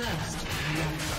First love.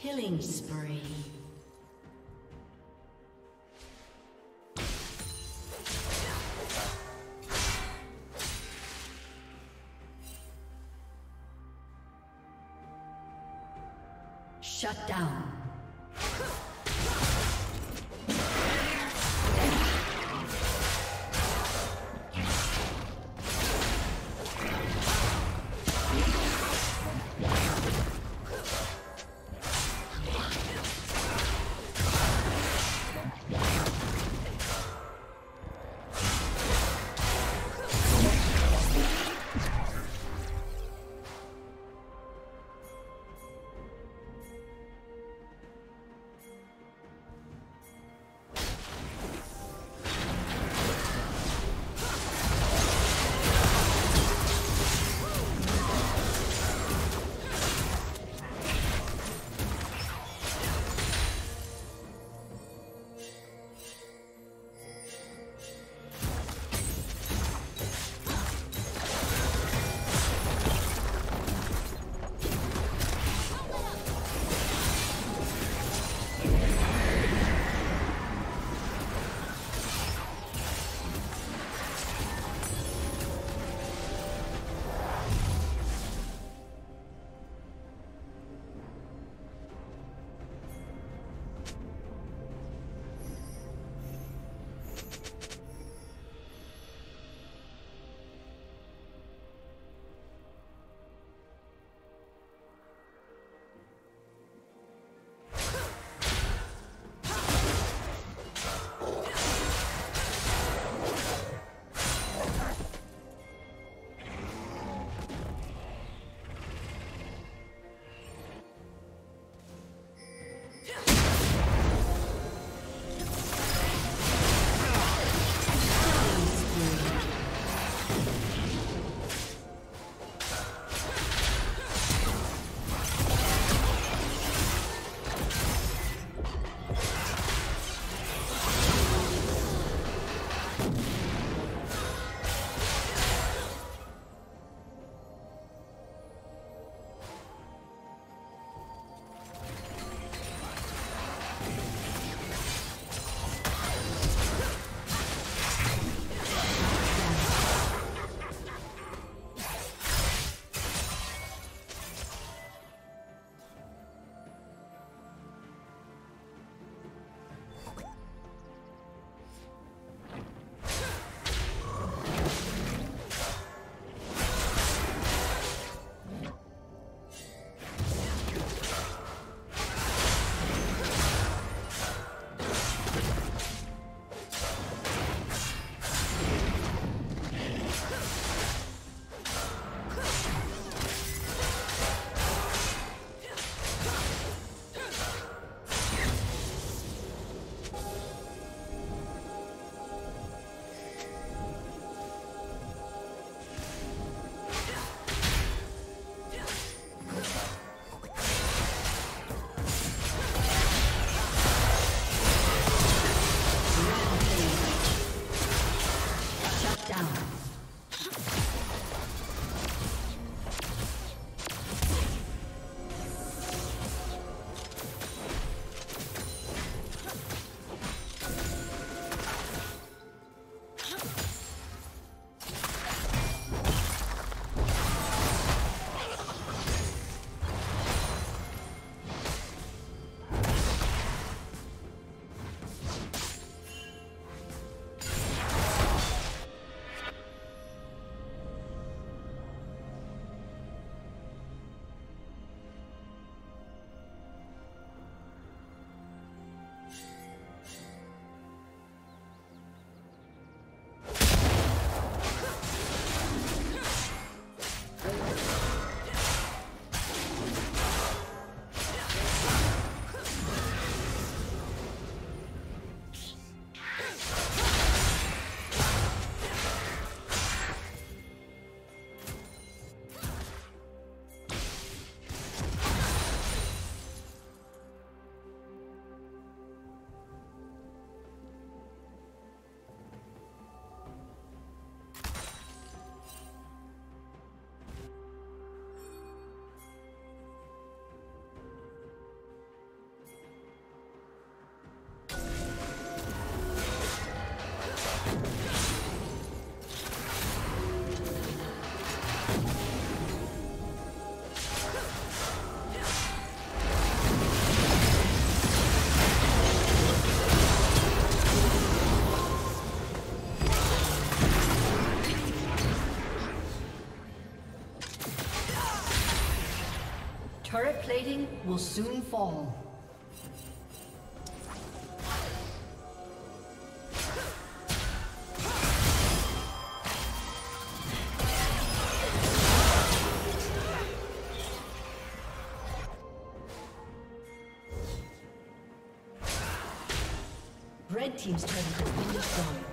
Killing spree. Shut down. plating will soon fall. Red team's turret has been destroyed.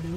Blue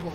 trouble.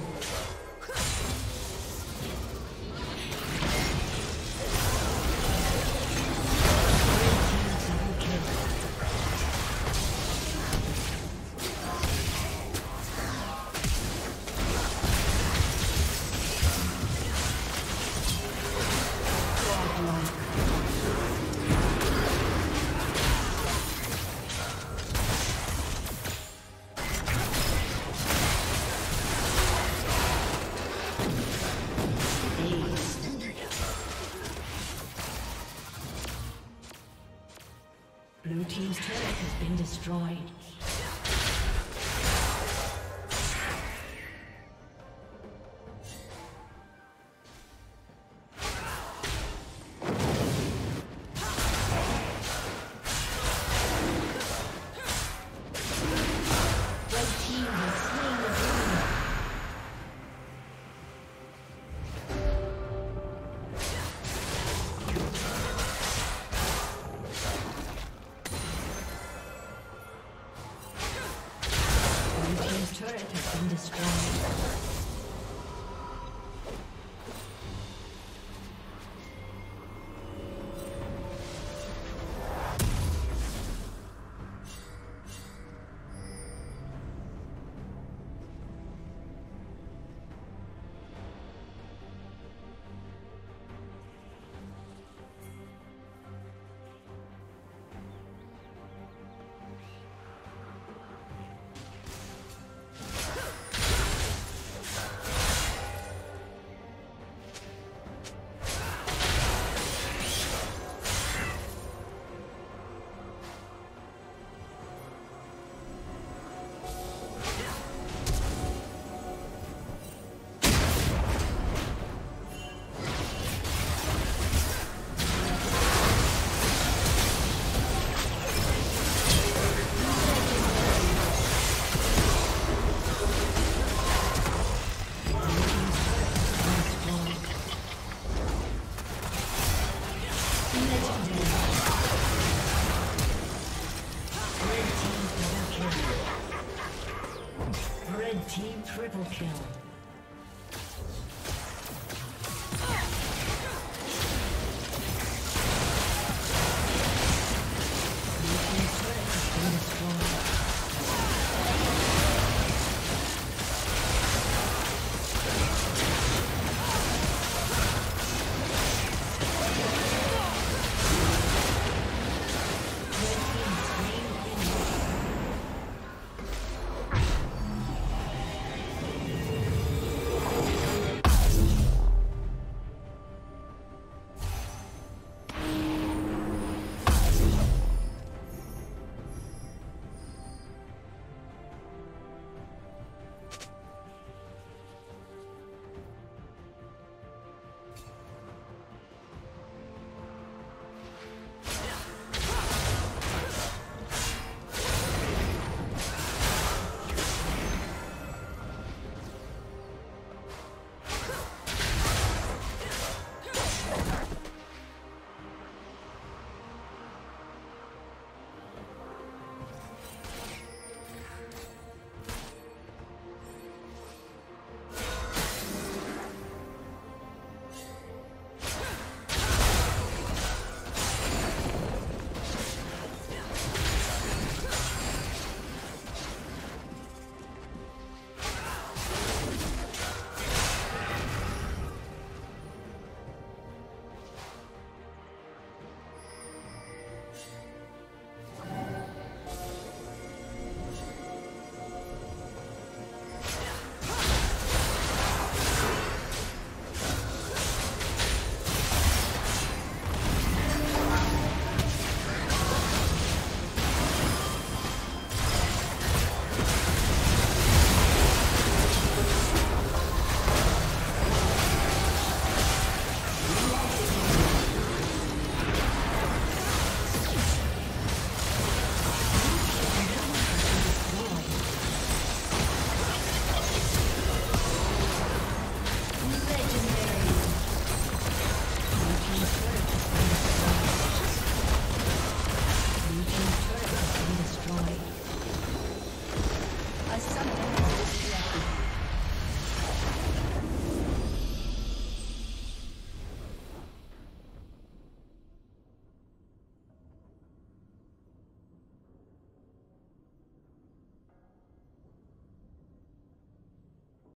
Blue team's turret has been destroyed.